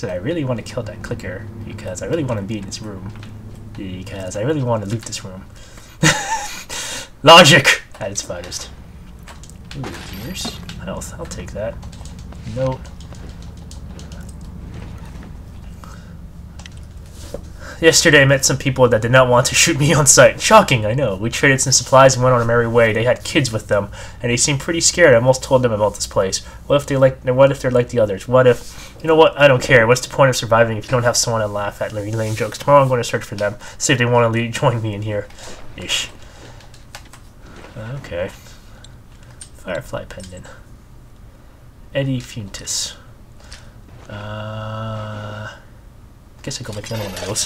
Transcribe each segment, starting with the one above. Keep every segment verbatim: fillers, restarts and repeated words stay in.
So I really want to kill that clicker because I really want to be in this room. Because I really want to loot this room. Logic at its finest. Ooh, gears. Health. I'll take that. Note. Yesterday I met some people that did not want to shoot me on sight. Shocking, I know. We traded some supplies and went on our merry way. They had kids with them, and they seemed pretty scared. I almost told them about this place. What if they like? What if they're like the others? What if... You know what? I don't care. What's the point of surviving if you don't have someone to laugh at lame, lame jokes? Tomorrow I'm going to search for them. See if they want to leave, join me in here. Ish. Okay. Firefly pendant. Eddie Fuentes. Uh... I guess I go make another one of those.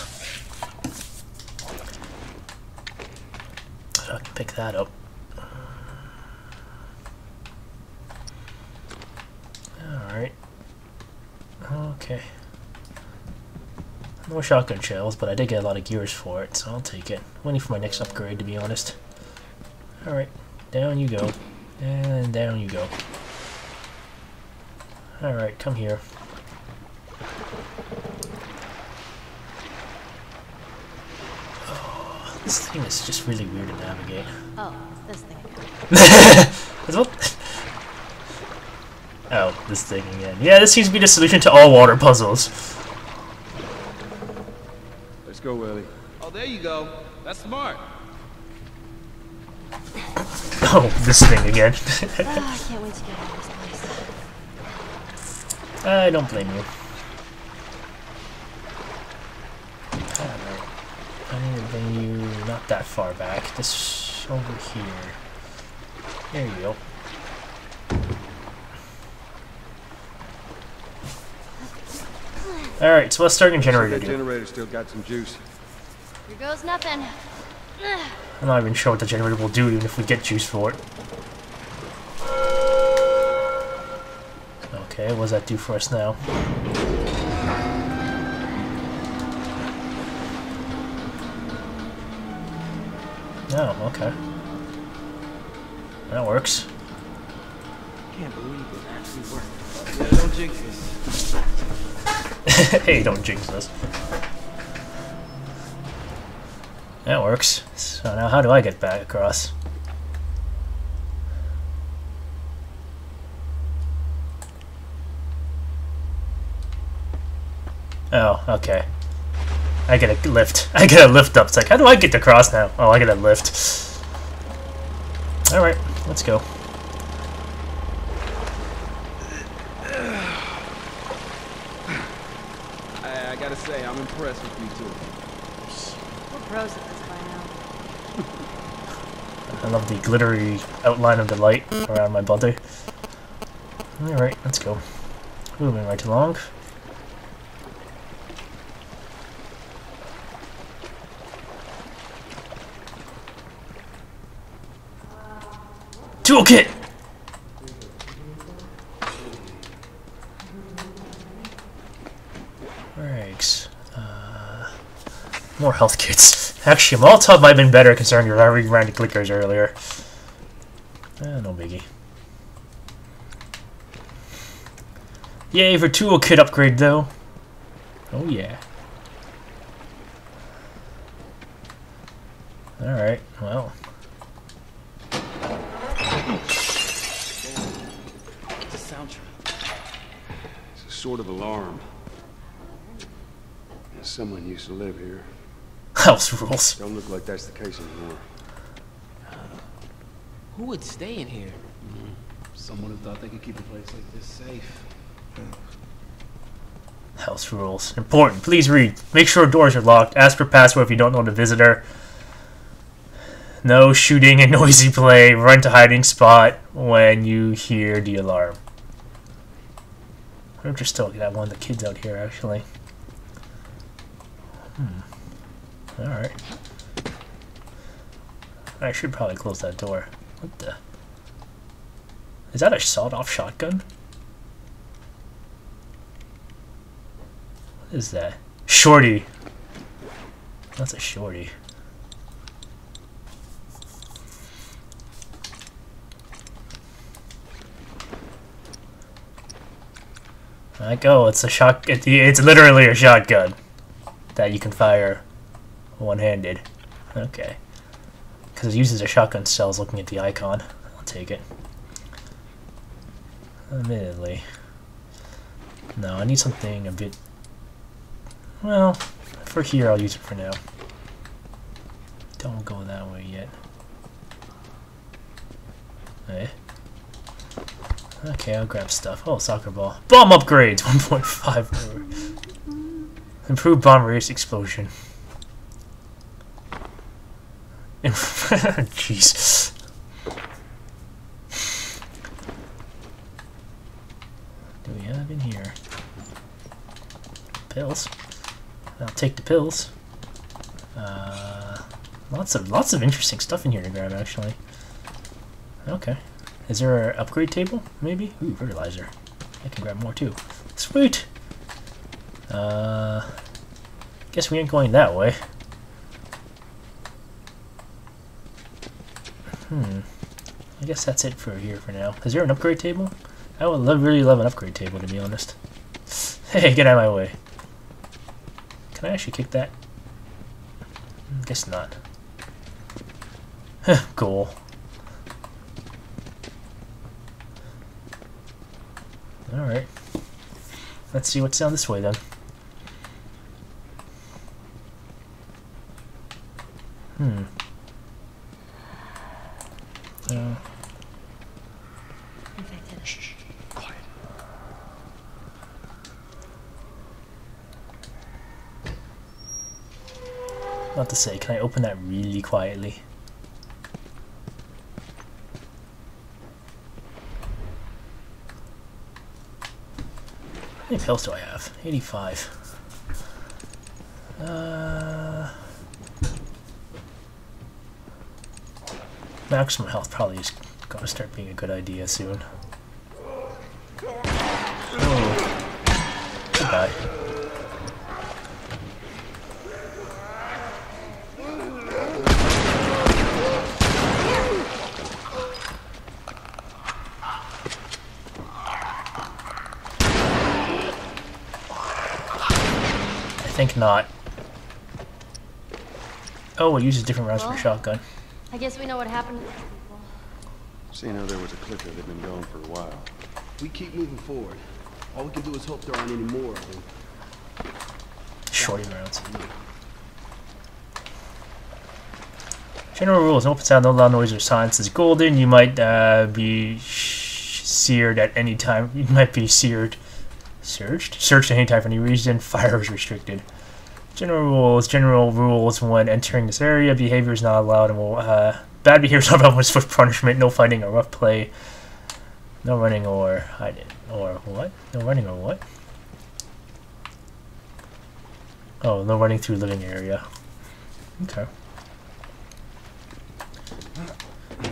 So I can pick that up. Alright. Okay. No shotgun shells, but I did get a lot of gears for it, so I'll take it. Waiting for my next upgrade, to be honest. Alright. Down you go. And down you go. Alright, come here. This thing is just really weird to navigate. Oh, it's this thing again. what? Oh, this thing again. Yeah, this seems to be the solution to all water puzzles. Let's go, Willie. Oh, there you go. That's smart. Oh, this thing again. oh, I can't wait to get out of this place. I don't blame you. Bring you not that far back. This over here. There you go. All right, so let's start a generator. The generator still got some juice. Here goes nothing. I'm not even sure what the generator will do, even if we get juice for it. Okay, what does that do for us now? Oh, okay. That works. Can't believe it actually worked. Yeah, don't jinx us. hey, don't jinx us. That works. So now how do I get back across? Oh, okay. I get a lift. I get a lift up. It's like, how do I get across now? Oh, I get a lift. Alright, let's go. I, I gotta say, I'm impressed with you two. We're pros at this by now. I love the glittery outline of the light around my body. Alright, let's go. Moving right along. Toolkit! Rags. Uh, more health kits. Actually, Molotov might have been better considering your very round of clickers earlier. Eh, no biggie. Yay for toolkit upgrade, though. Oh, yeah. Alright, well. Sort of alarm. Someone used to live here. House rules. Don't look like that's the case anymore. Uh, who would stay in here? Mm-hmm. Someone who thought they could keep a place like this safe. House rules. Important. Please read. Make sure doors are locked. Ask for password if you don't know the visitor. No shooting and noisy play. Run to hiding spot when you hear the alarm. I wonder if there's still got one of the kids out here, actually. Hmm. Alright. I should probably close that door. What the? Is that a sawed-off shotgun? What is that? Shorty! That's a shorty. I go. It's a shot. It, it's literally a shotgun that you can fire one-handed. Okay, because it uses a shotgun cells. Looking at the icon, I'll take it. Admittedly, no. I need something a bit. Well, for here, I'll use it for now. Don't go that way yet. Eh? Okay, I'll grab stuff. Oh, soccer ball. Bomb upgrades! one point five. Improved bomb radius explosion. Jeez. Do we have in here? Pills. I'll take the pills. Uh, lots of lots of interesting stuff in here to grab, actually. Okay. Is there an upgrade table, maybe? Ooh, fertilizer. I can grab more, too. Sweet! Uh, guess we ain't going that way. Hmm. I guess that's it for here for now. Is there an upgrade table? I would love, really love an upgrade table, to be honest. Hey, get out of my way. Can I actually kick that? Guess not. Huh, goal. Alright. Let's see what's down this way then. Hmm. Uh. Shh, shh, quiet. Not to say, can I open that really quietly? How many pills do I have? eighty-five. Uh, maximum health probably is going to start being a good idea soon. Oh. Goodbye. I think not. Oh, it uses different rounds well, for shotgun. I guess we know what happened to these people. Seeing how there was a clicker, they've been gone for a while. We keep moving forward. All we can do is hope there aren't any more of them. Shorty rounds. General rules: no open sound, no loud noise or silence is golden. You might uh, be seared at any time. You might be seared. Searched? Searched at any time for any reason. Fire is restricted. General rules. General rules when entering this area. Behavior is not allowed and will, uh, bad behavior is not allowed with swift punishment. No fighting or rough play. No running or hiding. Or what? No running or what? Oh, no running through living area. Okay.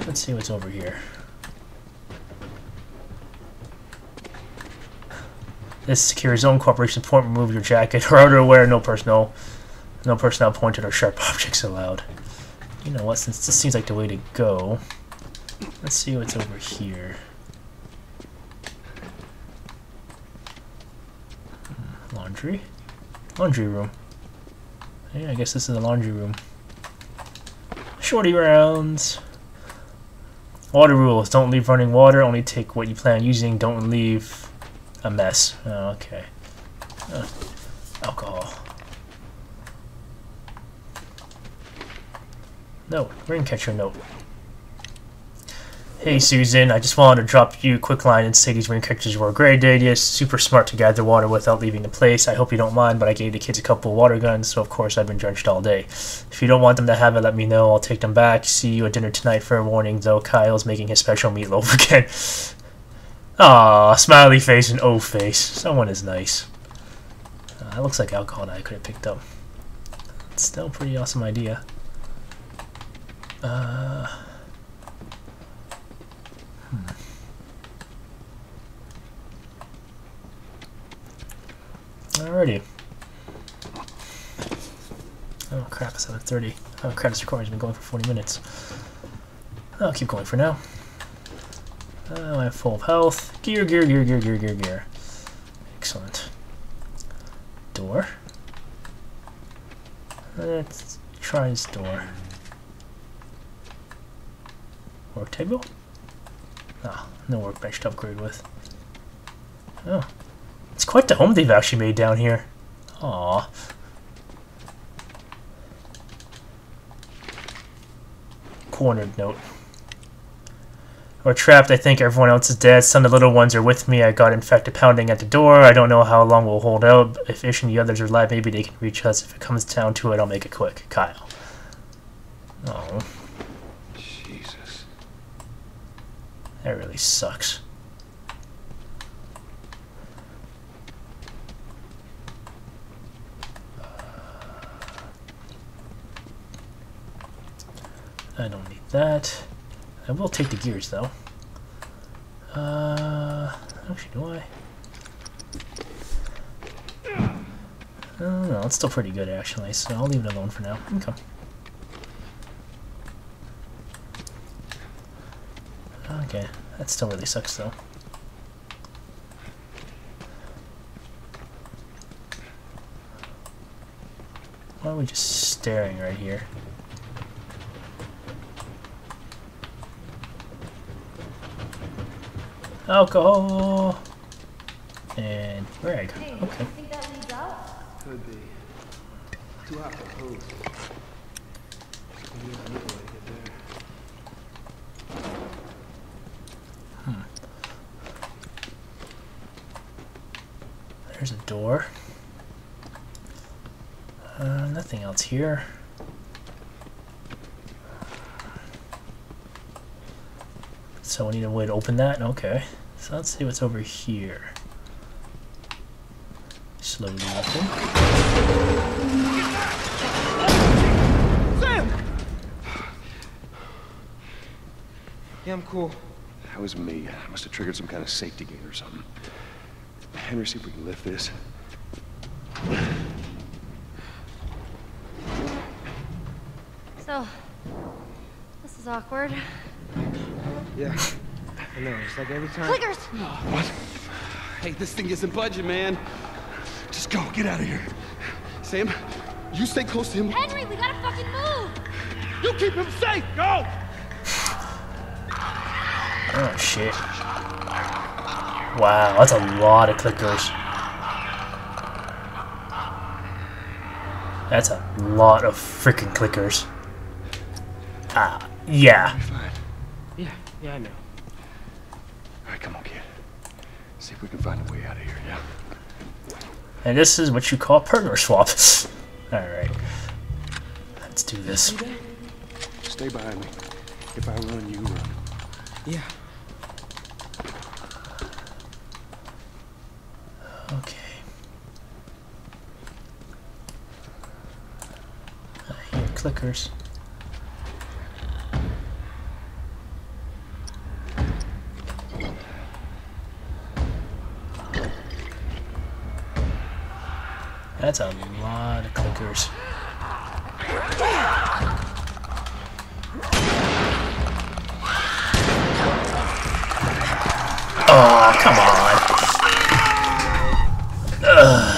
Let's see what's over here. This secure zone cooperation point. Remove your jacket or outerwear. No personal, no personnel pointed or sharp objects allowed. You know what? Since this seems like the way to go, let's see what's over here. Laundry, laundry room. Yeah, I guess this is the laundry room. Shorty rounds. Water rules: don't leave running water. Only take what you plan on using. Don't leave. A mess. Oh, okay. Uh, alcohol. No, ring catcher note. Hey Susan, I just wanted to drop you a quick line and say these ring catchers were a great idea. Super smart to gather water without leaving the place. I hope you don't mind, but I gave the kids a couple of water guns, so of course I've been drenched all day. If you don't want them to have it, let me know. I'll take them back. See you at dinner tonight. Fair warning, though, Kyle's making his special meatloaf again. Aww, smiley face and O face. Someone is nice. Uh, that looks like alcohol that I could have picked up. It's still a pretty awesome idea. Uh, hmm. Alrighty. Oh crap, it's seven thirty. Oh crap, this recording's been going for forty minutes. I'll keep going for now. Uh, I'm full of health. Gear, gear, gear, gear, gear, gear, gear. Excellent. door. Let's try this door. Work table? Ah, oh, no workbench to upgrade with. Oh. It's quite the home they've actually made down here. Aww. Cornered note. We're trapped. I think everyone else is dead. Some of the little ones are with me. I got infected pounding at the door. I don't know how long we'll hold out. If Ish and the others are alive, maybe they can reach us. If it comes down to it, I'll make it quick. Kyle. Oh. Jesus. That really sucks. I don't need that. I will take the gears, though. Uh, actually, do I? I don't know. It's still pretty good, actually, so I'll leave it alone for now. Okay. Okay. That still really sucks, though. Why are we just staring right here? Alcohol and Greg. Hey, okay. Think that leads out? Could be. Too hot to hold. We don't know how to get there. Hmm. There's a door. Uh, nothing else here. So we need a way to open that. Okay. So let's see what's over here. Slowly open. Sam! Yeah, I'm cool. That was me. I must have triggered some kind of safety gate or something. Henry, see if we can lift this. So, this is awkward. Yeah, I know, it's like every time... Clickers! No, what? Hey, this thing isn't budging, man. Just go, get out of here. Sam, you stay close to him. Henry, we gotta fucking move! You keep him safe, go! Oh, shit. Wow, that's a lot of clickers. That's a lot of freaking clickers. Ah, yeah. Yeah, I know. Alright, come on, kid. See if we can find a way out of here, yeah? And this is what you call partner swap. Alright. Let's do this. Stay behind me. If I run, you run. Yeah. Okay. I hear clickers. That's a lot of clickers. Oh, come on. Ugh.